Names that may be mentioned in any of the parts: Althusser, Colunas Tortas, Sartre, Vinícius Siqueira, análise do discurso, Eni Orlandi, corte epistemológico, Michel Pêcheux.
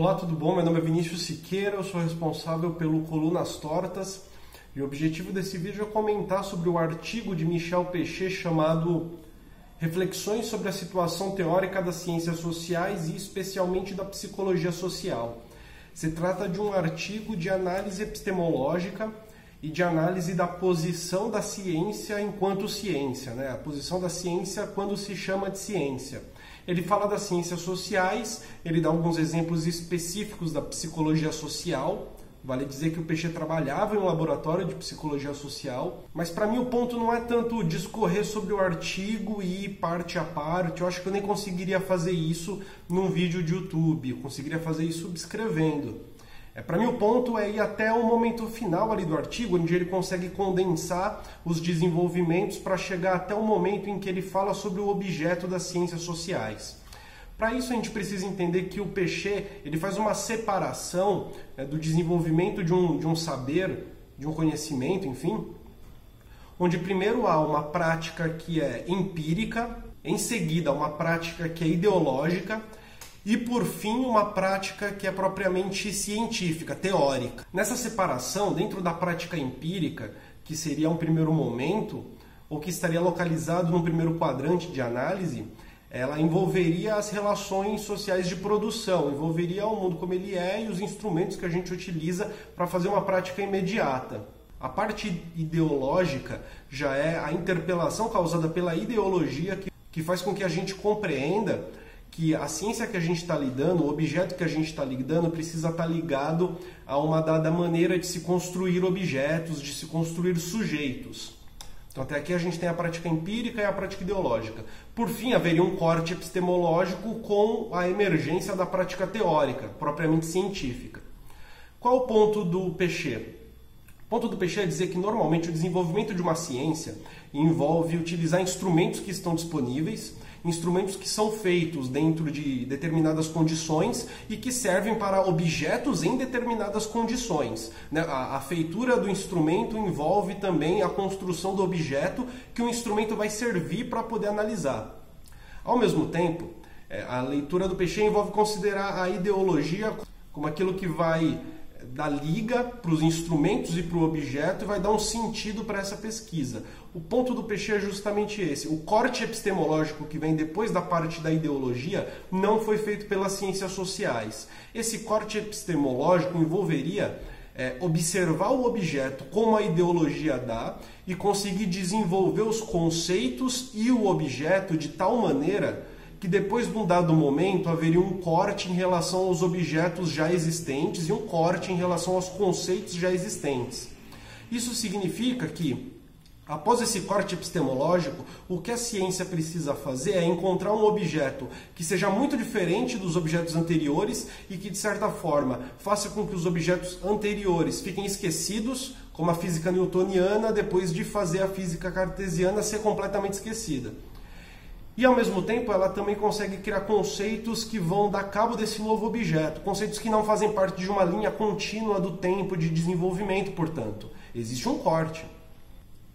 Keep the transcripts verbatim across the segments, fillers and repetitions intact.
Olá, tudo bom? Meu nome é Vinícius Siqueira, eu sou responsável pelo Colunas Tortas e o objetivo desse vídeo é comentar sobre o artigo de Michel Pêcheux chamado Reflexões sobre a situação teórica das ciências sociais e especialmente da psicologia social. Se trata de um artigo de análise epistemológica e de análise da posição da ciência enquanto ciência, né? A posição da ciência quando se chama de ciência. Ele fala das ciências sociais, ele dá alguns exemplos específicos da psicologia social. Vale dizer que o Pêcheux trabalhava em um laboratório de psicologia social, mas para mim o ponto não é tanto discorrer sobre o artigo e ir parte a parte. Eu acho que eu nem conseguiria fazer isso num vídeo de YouTube, eu conseguiria fazer isso escrevendo. É, para mim o ponto é ir até o momento final ali do artigo, onde ele consegue condensar os desenvolvimentos para chegar até o momento em que ele fala sobre o objeto das ciências sociais. Para isso a gente precisa entender que o Pêcheux ele faz uma separação é, do desenvolvimento de um, de um saber, de um conhecimento, enfim, onde primeiro há uma prática que é empírica, em seguida uma prática que é ideológica, e, por fim, uma prática que é propriamente científica, teórica. Nessa separação, dentro da prática empírica, que seria um primeiro momento, ou que estaria localizado no primeiro quadrante de análise, ela envolveria as relações sociais de produção, envolveria o mundo como ele é e os instrumentos que a gente utiliza para fazer uma prática imediata. A parte ideológica já é a interpelação causada pela ideologia que, que faz com que a gente compreenda que a ciência que a gente está lidando, o objeto que a gente está lidando, precisa estar ligado a uma dada maneira de se construir objetos, de se construir sujeitos. Então até aqui a gente tem a prática empírica e a prática ideológica. Por fim, haveria um corte epistemológico com a emergência da prática teórica, propriamente científica. Qual o ponto do Pêcheux? O ponto do Pêcheux é dizer que normalmente o desenvolvimento de uma ciência envolve utilizar instrumentos que estão disponíveis, instrumentos que são feitos dentro de determinadas condições e que servem para objetos em determinadas condições. A feitura do instrumento envolve também a construção do objeto que o instrumento vai servir para poder analisar. Ao mesmo tempo, a leitura do Pêcheux envolve considerar a ideologia como aquilo que vai da liga para os instrumentos e para o objeto e vai dar um sentido para essa pesquisa. O ponto do Pêcheux é justamente esse. O corte epistemológico que vem depois da parte da ideologia não foi feito pelas ciências sociais. Esse corte epistemológico envolveria é, observar o objeto como a ideologia dá e conseguir desenvolver os conceitos e o objeto de tal maneira que depois de um dado momento haveria um corte em relação aos objetos já existentes e um corte em relação aos conceitos já existentes. Isso significa que, após esse corte epistemológico, o que a ciência precisa fazer é encontrar um objeto que seja muito diferente dos objetos anteriores e que, de certa forma, faça com que os objetos anteriores fiquem esquecidos, como a física newtoniana, depois de fazer a física cartesiana ser completamente esquecida. E, ao mesmo tempo, ela também consegue criar conceitos que vão dar cabo desse novo objeto, conceitos que não fazem parte de uma linha contínua do tempo de desenvolvimento, portanto. Existe um corte.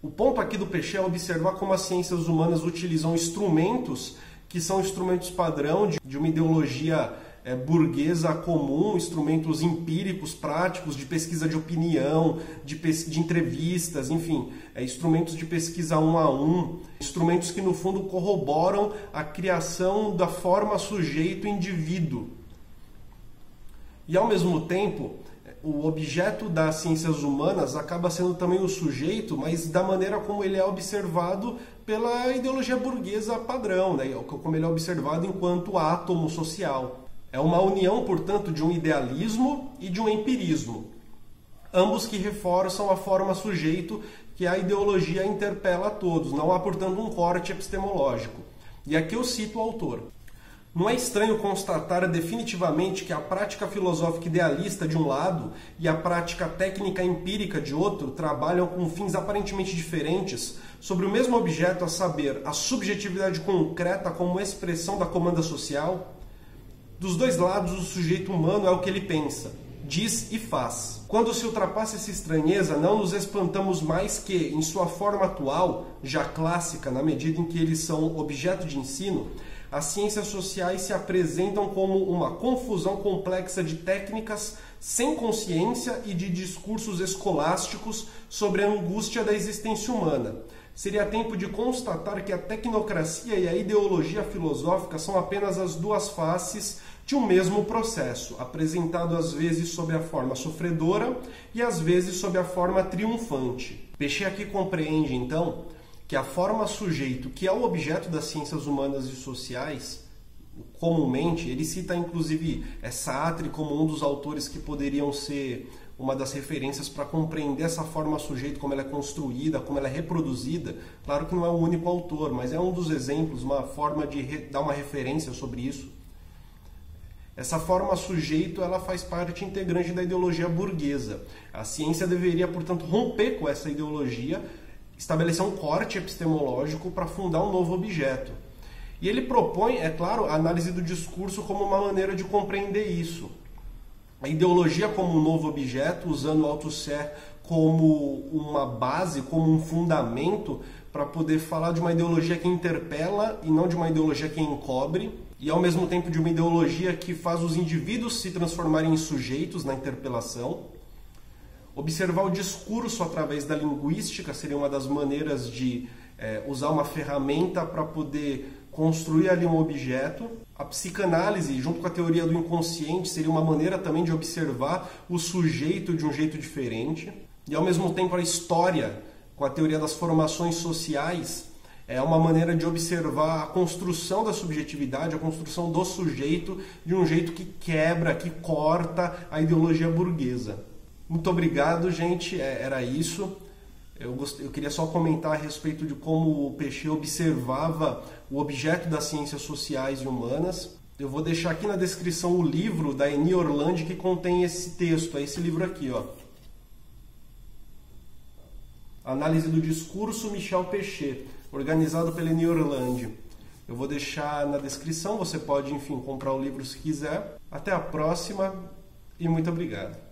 O ponto aqui do Pêcheux é observar como as ciências humanas utilizam instrumentos que são instrumentos padrão de uma ideologia É, burguesa comum, instrumentos empíricos, práticos, de pesquisa de opinião, de, pes de entrevistas, enfim, é, instrumentos de pesquisa um a um, instrumentos que no fundo corroboram a criação da forma sujeito-indivíduo. E ao mesmo tempo, o objeto das ciências humanas acaba sendo também o sujeito, mas da maneira como ele é observado pela ideologia burguesa padrão, né? Como ele é observado enquanto átomo social. É uma união, portanto, de um idealismo e de um empirismo, ambos que reforçam a forma sujeito que a ideologia interpela a todos. Não há, portanto, um corte epistemológico. E aqui eu cito o autor. Não é estranho constatar definitivamente que a prática filosófica idealista de um lado e a prática técnica empírica de outro trabalham com fins aparentemente diferentes sobre o mesmo objeto, a saber, a subjetividade concreta como expressão da comanda social? Dos dois lados, o sujeito humano é o que ele pensa, diz e faz. Quando se ultrapassa essa estranheza, não nos espantamos mais que, em sua forma atual, já clássica na medida em que eles são objeto de ensino, As ciências sociais se apresentam como uma confusão complexa de técnicas sem consciência e de discursos escolásticos sobre a angústia da existência humana. Seria tempo de constatar que a tecnocracia e a ideologia filosófica são apenas as duas faces de um mesmo processo, apresentado às vezes sob a forma sofredora e às vezes sob a forma triunfante. Pêcheux aqui compreende, então, que a forma sujeito, que é o objeto das ciências humanas e sociais, comumente, ele cita inclusive Sartre como um dos autores que poderiam ser uma das referências para compreender essa forma sujeito, como ela é construída, como ela é reproduzida. Claro que não é o único autor, mas é um dos exemplos, uma forma de dar uma referência sobre isso. Essa forma sujeito, ela faz parte integrante da ideologia burguesa. A ciência deveria, portanto, romper com essa ideologia, estabelecer um corte epistemológico para fundar um novo objeto. E ele propõe, é claro, a análise do discurso como uma maneira de compreender isso. A ideologia como um novo objeto, usando Althusser como uma base, como um fundamento, para poder falar de uma ideologia que interpela e não de uma ideologia que encobre, e ao mesmo tempo de uma ideologia que faz os indivíduos se transformarem em sujeitos na interpelação. Observar o discurso através da linguística seria uma das maneiras de é, usar uma ferramenta para poder construir ali um objeto. A psicanálise, junto com a teoria do inconsciente, seria uma maneira também de observar o sujeito de um jeito diferente. E, ao mesmo tempo, a história, com a teoria das formações sociais, é uma maneira de observar a construção da subjetividade, a construção do sujeito, de um jeito que quebra, que corta a ideologia burguesa. Muito obrigado, gente. É, era isso. Eu, gost... Eu queria só comentar a respeito de como o Pêcheux observava o objeto das ciências sociais e humanas. Eu vou deixar aqui na descrição o livro da Eni Orlandi que contém esse texto, é esse livro aqui, ó. Análise do Discurso, Michel Pêcheux, organizado pela Eni Orlandi. Eu vou deixar na descrição, você pode, enfim, comprar o livro se quiser. Até a próxima e muito obrigado.